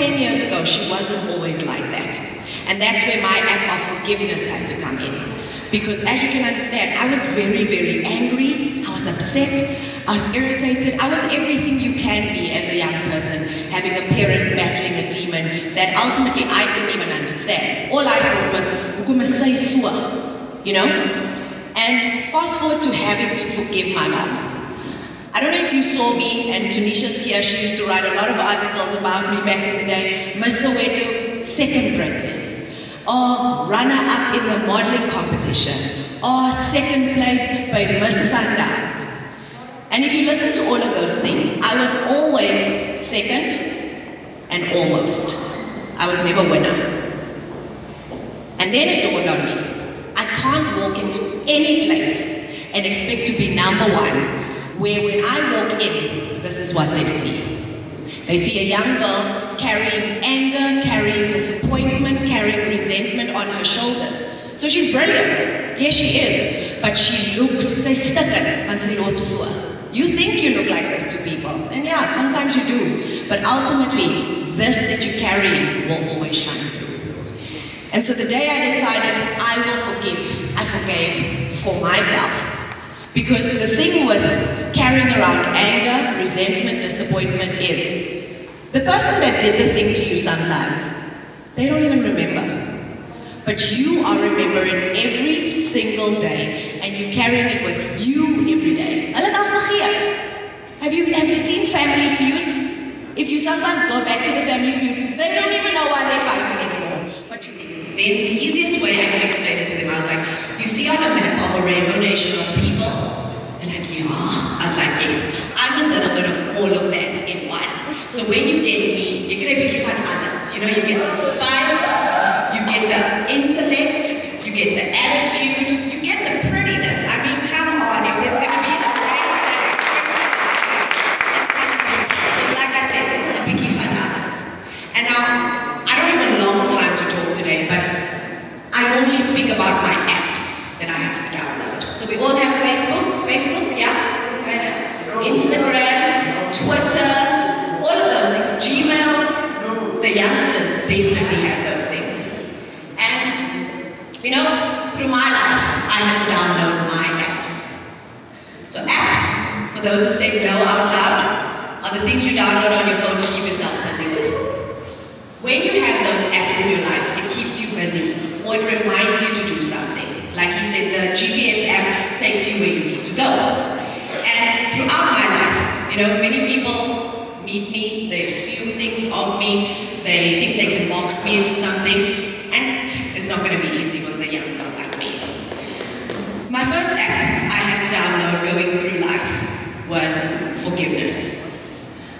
10 years ago, she wasn't always like that. And that's where my act of forgiveness had to come in. Because as you can understand, I was very, very angry, I was upset, I was irritated, I was everything you can be as a young person, having a parent battling a demon that ultimately I didn't even understand. All I thought was, you know? And fast forward to having to forgive my mom. I don't know if you saw me, and Tanisha's here, she used to write a lot of articles about me back in the day, Miss Soweto, second princess. Or runner-up in the modeling competition, or second place by Miss Sundance. And if you listen to all of those things, I was always second and almost. I was never winner. And then it dawned on me, I can't walk into any place and expect to be #1, where when I walk in, this is what they see. They see a young girl carrying anger, carrying disappointment, carrying resentment on her shoulders. So she's brilliant. Yes, she is. But she looks, say, you think you look like this to people. And yeah, sometimes you do. But ultimately, this that you carry will always shine through. And so the day I decided I will forgive, I forgave for myself. Because the thing with carrying around anger, resentment, disappointment is, the person that did the thing to you sometimes, they don't even remember. But you are remembering every single day, and you're carrying it with you every day. Have you seen family feuds? If you sometimes go back to the family feud, they don't even know why they're fighting anymore. But you did. Then the easiest way I could explain it to them, I was like, you see on a map of a rainbow nation of people, I was like, yes, I'm a little bit of all of that in one. So when you get me, you get the spice, you get the intellect, you get the attitude, you get the prettiness. I mean, come on, if there's going to be a race that is pretty, that's going to be, because like I said, the Vicky van alles. And now, I don't have a long time to talk today, but I normally speak about my apps that I have to download. So we all have Facebook, yeah, Instagram, Twitter, all of those things, Gmail, the youngsters definitely have those things. And, you know, through my life, I had to download my apps. So apps, for those who say no out loud, are the things you download on your phone to keep yourself busy with. When you have those apps in your life, it keeps you busy, or it reminds you to do something. Like he said, the GPS app takes you where you need to go. And throughout my life, you know, many people meet me, they assume things of me, they think they can box me into something, and it's not going to be easy when they're young girl like me. My first app I had to download going through life was forgiveness.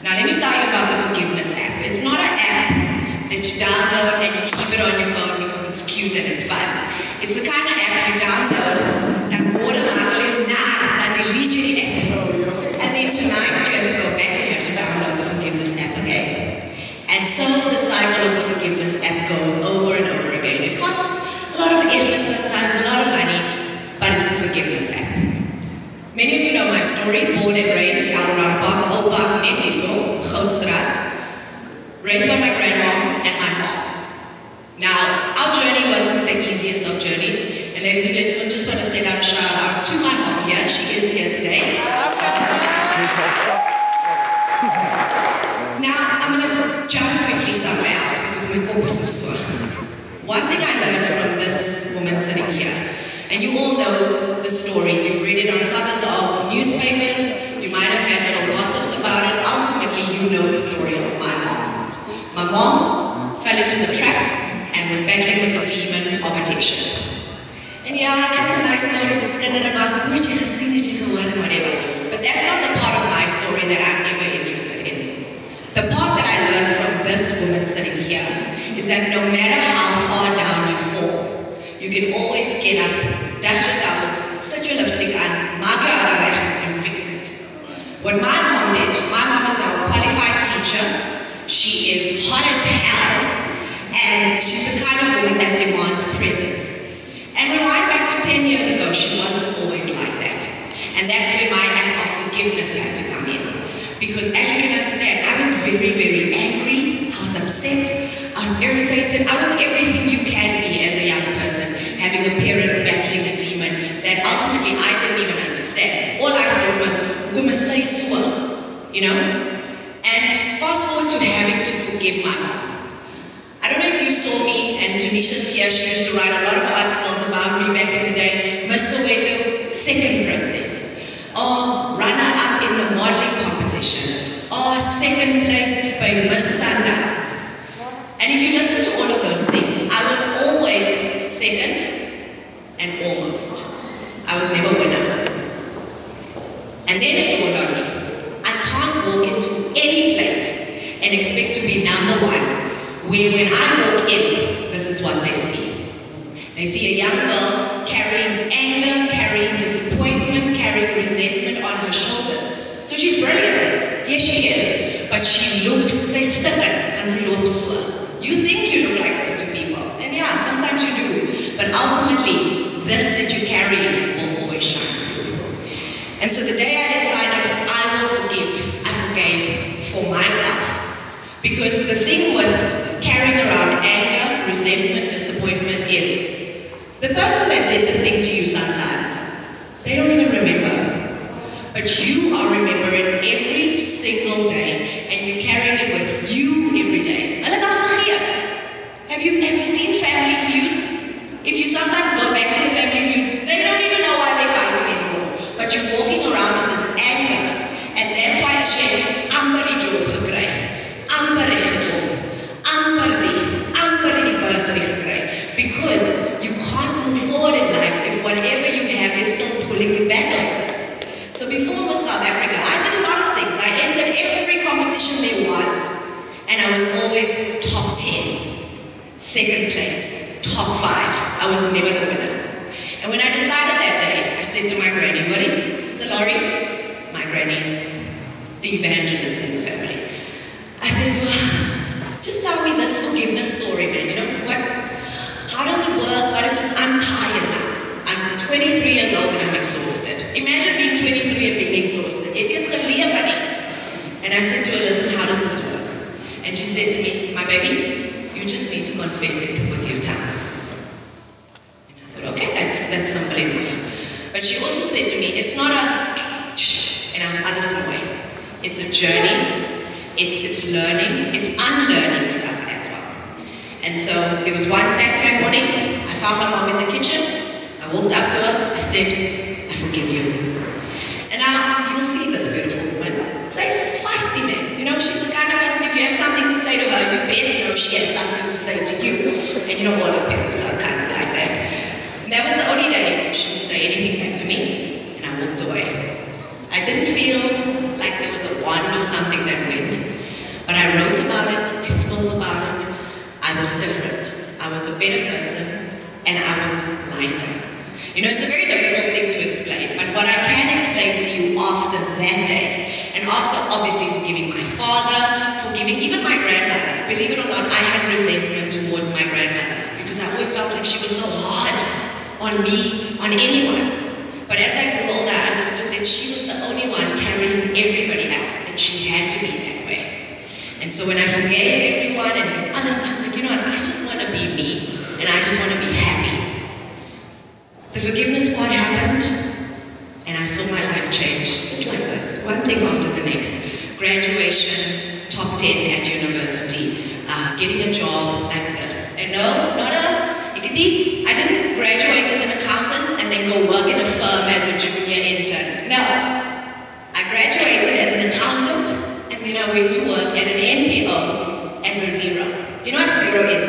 Now let me tell you about the forgiveness app. It's not an app that you download and you keep it on your phone because it's cute and it's fun. It's the kind of app you download that automatically delete your app. And then tonight you have to go back and you have to download the forgiveness app again. And so the cycle of the forgiveness app goes over and over again. It costs a lot of effort sometimes, a lot of money, but it's the forgiveness app. Many of you know my story, born and raised, raised by my grandmom and my mom. Now, our journey wasn't the easiest of journeys, and ladies and gentlemen, just want to send out a shout out to my mom here. She is here today. Now, I'm going to jump quickly somewhere else because my corpus was one thing I learned from this woman sitting here, and you all know the stories. You've read it on covers of newspapers. You might have had little gossips about it. Ultimately, you know the story of my mom. My mom fell into the trap and was battling with the demon of addiction. And yeah, that's a nice story to skin it about, whatever. But that's not the part of my story that I'm ever interested in. The part that I learned from this woman sitting here is that no matter how far down you fall, you can always get up, dust yourself off, set your lipstick on, mark your underwear, and fix it. What my mom did, my mom is now a qualified teacher. She is hot as hell. And she's the kind of woman that demands presence. And rewind back to 10 years ago, she wasn't always like that. And that's where my act of forgiveness had to come in. Because as you can understand, I was very, very angry. I was upset. upset, I was irritated, I was everything you can be as a young person, having a parent battling a demon that ultimately I didn't even understand. All I thought was, you know? And fast forward to having to forgive my mom. I don't know if you saw me, and Tanisha's here, she used to write a lot of articles about me back in the day, Miss Soweto, second princess, or runner-up in the modeling competition, or second place by Miss Sundance. And if you listen to all of those things, I was always second and almost. I was never winner. And then it dawned on me, I can't walk into any place and expect to be number one, where when I walk in, this is what they see. They see a young girl carrying anger, carrying disappointment, carrying resentment on her shoulders. So she's brilliant, yes she is, but she looks, say, stiffened, and she looks well. You think you look like this to people, and yeah, sometimes you do, but ultimately, this that you carry will always shine through. And so the day I decided I will forgive, I forgave for myself. Because the thing with carrying around anger, resentment, disappointment is, the person that did the thing to you sometimes, they don't even remember. But you are remembering every single day, and you're carrying it with you every day. Have you seen family feuds? If you sometimes go back to the family feud, they don't even know why they're fighting anymore. But you're walking around with this anger, and that's why I say, Ambari job gekry, Ambari gekom, Ambari bursary gekry. Because you can't move forward in life if whatever you have is still pulling you back like this. So before Miss South Africa, I did a lot of things. I entered every competition there was, and I was always top 10, second place, top 5. I was never the winner. And when I decided that day, I said to my granny, Marie, Sister Laurie, it's my granny's, the evangelist in the family. I said to her, just tell me this forgiveness story, man. You know, how does it work? What if I'm tired now? I'm 23 years old and I'm exhausted. Imagine being 23 and being exhausted. And I said to her, listen, how does this work? And she said to me, my baby, you just need to confess it with your tongue. And I thought, okay, that's simple enough. But she also said to me, it's not a and I was alles mooi. It's a journey, it's learning, it's unlearning stuff as well. And so there was one Saturday morning, I found my mom in the kitchen. I walked up to her, I said, I forgive you. And now you'll see this beautiful woman. She's feisty, man. You know, she's the kind of person, if you have something to say to her, you best know she has something to say to you. And you know, all our parents are kind of like that. And that was the only day she would say anything back to me, and I walked away. I didn't feel like there was a wand or something that went. But I wrote about it, I spoke about it. I was different. I was a better person, and I was lighter. You know, it's a very difficult thing to explain, but what I can explain to you after that day, and after obviously forgiving my father, forgiving even my grandmother. Believe it or not, I had resentment towards my grandmother because I always felt like she was so hard on me, on anyone. But as I grew older, I understood that she was the only one carrying everybody else, and she had to be that way. And so when I forgave everyone and did others, I was like, you know what, I just want to be me, and I just want to be happy. The forgiveness part happened, and I saw my life change, just like this, one thing after the next. Graduation, top 10 at university, getting a job like this. And no, not a, I didn't graduate as an accountant and then go work in a firm as a junior intern. No, I graduated as an accountant, and then I went to work at an NPO as a zero. You know what a zero is?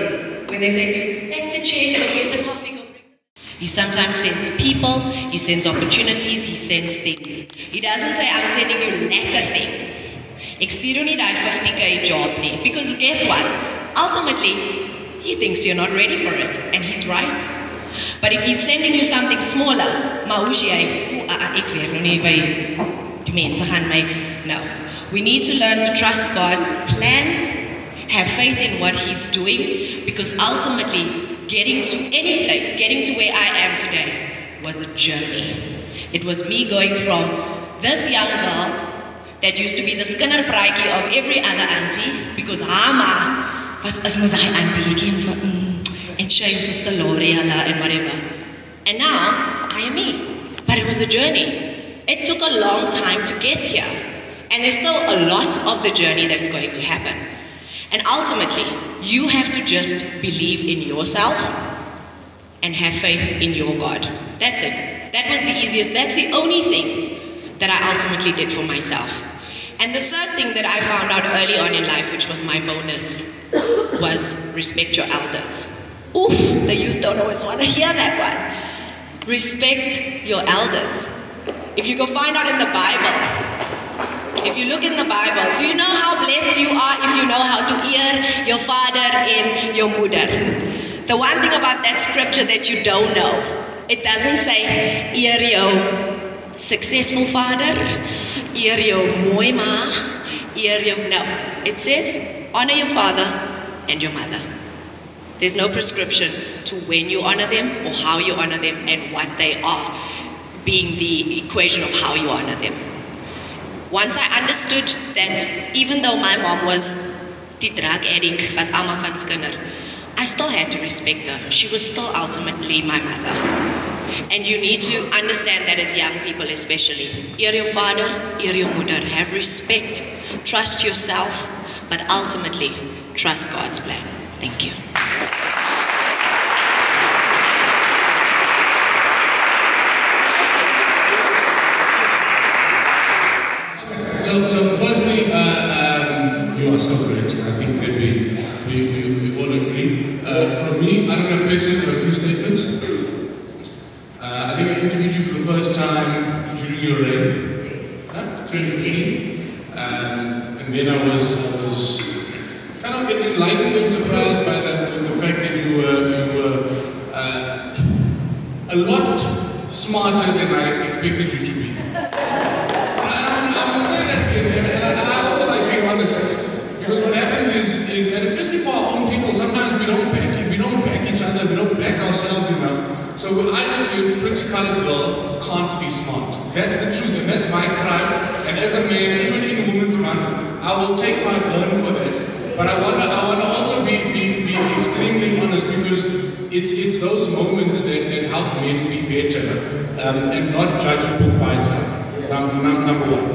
When they say to you, pack the chairs, go get the coffee. He sometimes sends people, he sends opportunities, he sends things. He doesn't say, I'm sending you lack of things. Exterior need I 50K job need. Because guess what? Ultimately, he thinks you're not ready for it, and he's right. But if he's sending you something smaller, no. We need to learn to trust God's plans, have faith in what he's doing, because ultimately, getting to any place, getting to where I am today, was a journey. It was me going from this young girl that used to be the skinner praiki of every other auntie, because her ma was is mos hy aantjie en and shame sister Laurie and whatever. And now I am me. But it was a journey. It took a long time to get here. And there's still a lot of the journey that's going to happen. And ultimately, you have to just believe in yourself and have faith in your God. That's it. That was the easiest. That's the only things that I ultimately did for myself. And the third thing that I found out early on in life, which was my bonus, was respect your elders. Oof, the youth don't always want to hear that one. Respect your elders. If you go find out in the Bible, if you look in the Bible, do you know how blessed you are if you know how to hear your father and your mother? The one thing about that scripture that you don't know, it doesn't say, hear your successful father, hear your mooi ma, hear your... No, it says, honor your father and your mother. There's no prescription to when you honor them or how you honor them and what they are being the equation of how you honor them. Once I understood that even though my mom was the drug addict, but Alma van Skinner, I still had to respect her. She was still ultimately my mother. And you need to understand that as young people especially. Hear your father, hear your mother. Have respect, trust yourself, but ultimately trust God's plan. Thank you. So firstly, you are so great. I think that we all agree. For me, I don't have questions or a few statements. I think I interviewed you for the first time during your reign. 2016. And then I was kind of enlightened and surprised by the fact that you were a lot smarter than I expected you to be. Because what happens is, and especially for our own people, sometimes we don't back each other, we don't back ourselves enough. So I just feel pretty colored girl can't be smart. That's the truth, and that's my crime. And as a man, even in Women's Month, I will take my burn for that. But I wanna also be extremely honest, because it's those moments that help men be better and not judge a book by its cover. Number one.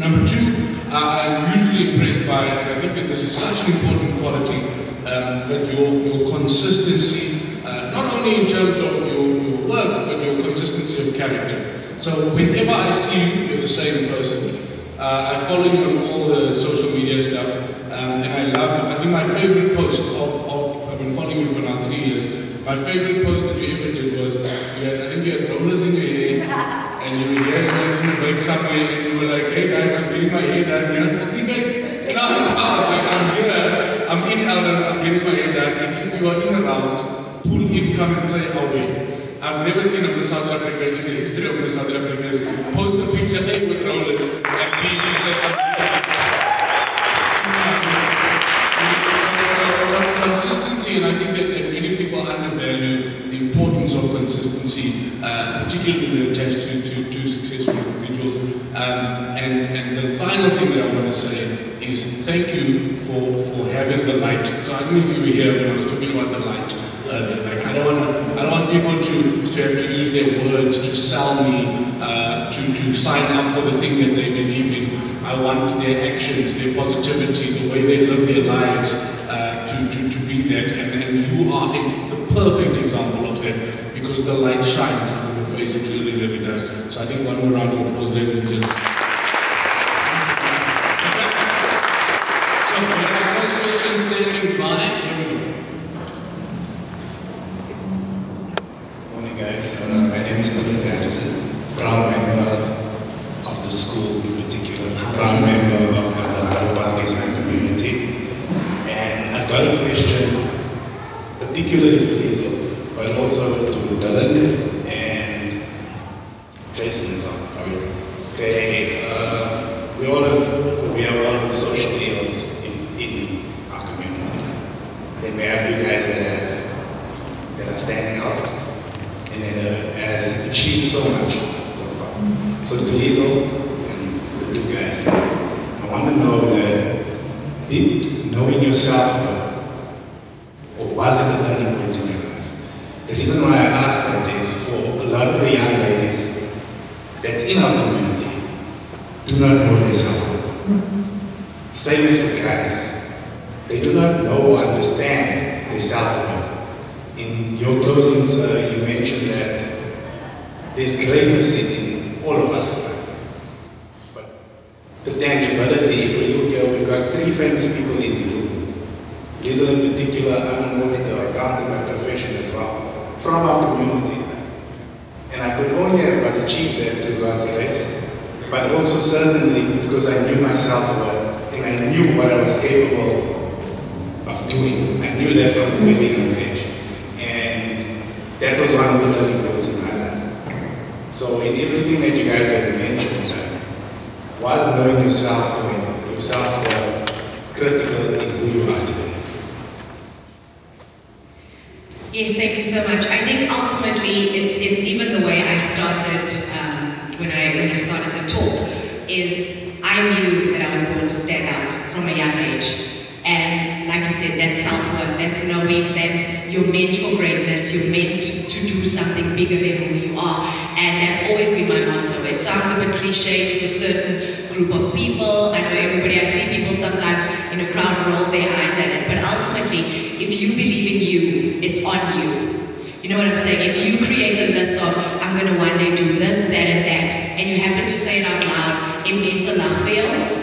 Number two. I'm usually impressed by, and I think that this is such an important quality, that your consistency, not only in terms of your work, but your consistency of character. So whenever I see you, you're the same person. I follow you on all the social media stuff, and I think my favorite post of I've been following you for now 3 years, my favorite post that you ever did was, I think you had rollers in your hair, and you were here in the break somewhere, and you were like, hey guys, I'm getting my hair done here. I'm here, I'm in elders, I'm getting my hair done. And if you are in the rounds, pull him, come and say, away. I've never seen a Miss South Africa in the history of Miss South Africa's post a picture hey, with rollers, and me, you say, I'm here. So consistency, and I think that many people undervalue the importance of consistency, particularly when attached to successful individuals. And the final thing that I want to say is thank you for having the light. So I don't know if you were here when I was talking about the light earlier. Like I don't want people to have to use their words to sell me, to sign up for the thing that they believe in. I want their actions, their positivity, the way they live their lives to be that. And you are the perfect example. Because the light shines on your face, it really, really does. So I think one more round of applause, ladies and gentlemen. So the first question standing by, here we go. Morning guys, my name is Dillan Oliphant, proud member of the school in particular, proud member of the Pakistan community. And I've got a question, particularly for Liesl, but also to Dillan and Jason is on. Okay, we are one of the social ills in our community. Then we have you guys that are standing out and that has achieved so much so far. So to Liesl and the two guys, I want to know that knowing yourself as a learning point in your life. The reason why I ask that is for a lot of the young ladies that's in our community do not know their self-worth. Same as for guys. They do not know or understand their self-worth. In your closing, sir, you mentioned that there's greatness in all of us. But the tangibility, if we look here, we've got three famous people in the room. Liesl in particular, I'm a monitor, I come to my profession as well, from our community. And I could only have achieved that through God's grace, but also certainly because I knew my self-worth and I knew what I was capable of doing. I knew that from a very young age. And that was one of the turning points in my life. So in everything that you guys have mentioned, was knowing yourself, knowing yourself critical in who you are today? Yes, thank you so much. I think ultimately it's even the way I started when I started the talk is I knew that I was born to stand out from a young age, and like you said, that's self-worth. That's knowing that you're meant for greatness. You're meant to do something bigger than who you are. And that's always been my motto. It sounds a bit cliche to a certain group of people. I know everybody, I see people sometimes in a crowd roll their eyes at it. But ultimately, if you believe in you, it's on you. You know what I'm saying? If you create a list of, I'm going to one day do this, that, and that, and you happen to say it out loud,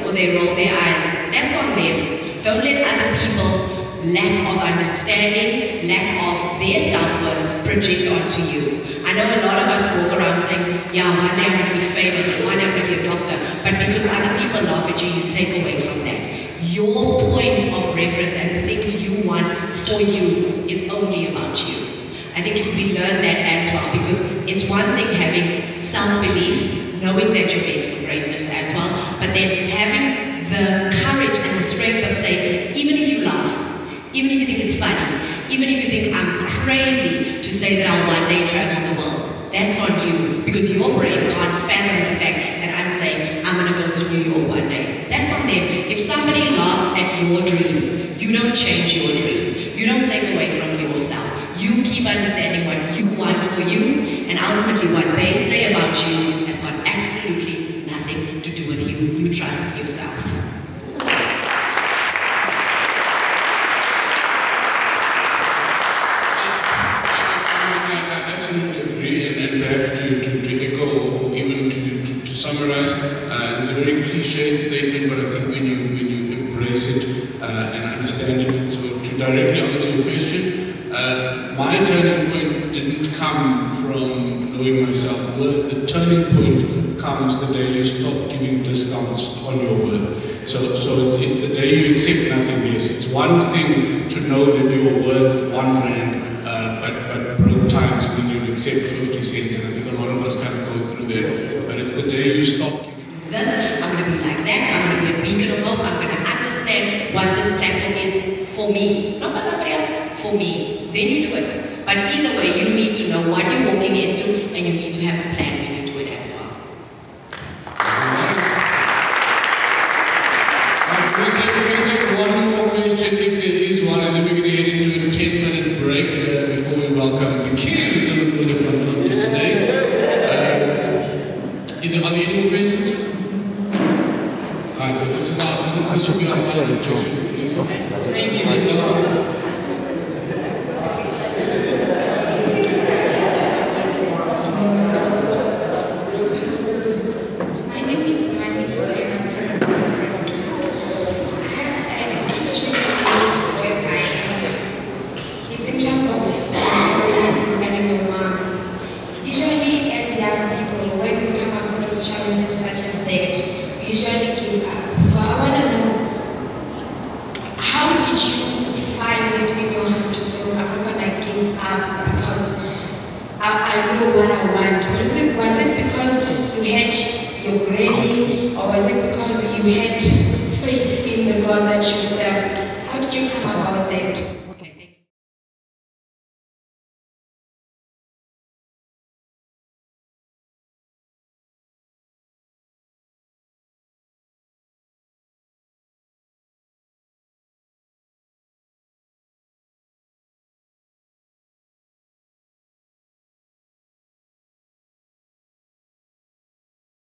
or they roll their eyes, that's on them. Don't let other people's lack of understanding, lack of their self-worth project onto you. I know a lot of us walk around saying, yeah, one day I'm going to be famous, or one day I'm going to be a doctor, but because other people laugh at you, you take away from that. Your point of reference and the things you want for you is only about you. I think if we learn that as well, because it's one thing having self-belief, knowing that you're made for greatness as well, but then having the courage and the strength of saying, even if you laugh, even if you think it's funny, even if you think I'm crazy to say that I'll one day travel the world, that's on you, because your brain can't fathom the fact that I'm saying I'm going to go to New York one day. That's on them. If somebody laughs at your dream, you don't change your dream. You don't take away from yourself. You keep understanding what you want for you, and ultimately what they say about you has got absolutely nothing to do with you. You trust yourself. Summarize, it's a very cliched statement, but I think when you embrace it and understand it, so to directly answer your question, my turning point didn't come from knowing my self-worth. The turning point comes the day you stop giving discounts on your worth. So it's the day you accept nothing less. It's one thing to know that you're worth R1, but broke times when you accept 50 cents, and I think a lot of us kind of go through that. It's the day you stop giving this, I'm going to be like that, I'm going to be a beacon of hope, I'm going to understand what this platform is for me, not for somebody else, for me. Then you do it. But either way, you need to know what you're walking into, and you need to have a plan when you do it as well. We'll take one more question, if there is one, and then we're going to head into a 10-minute break before we welcome the Dillan Oliphant on the stage. Are there any more questions? Alright, so this is our question. Thank you, Ms. My name is Mati Furenamara. I have an extreme where I am. It's in terms of marrying your mom. Usually, as young people, when we come across challenges such as that, we usually give up. So I want to know, how did you find it in your heart to say, I'm not going to give up because I know what I want? Was it because you had your granny, or was it because you had faith in the God that you serve? How did you come about that?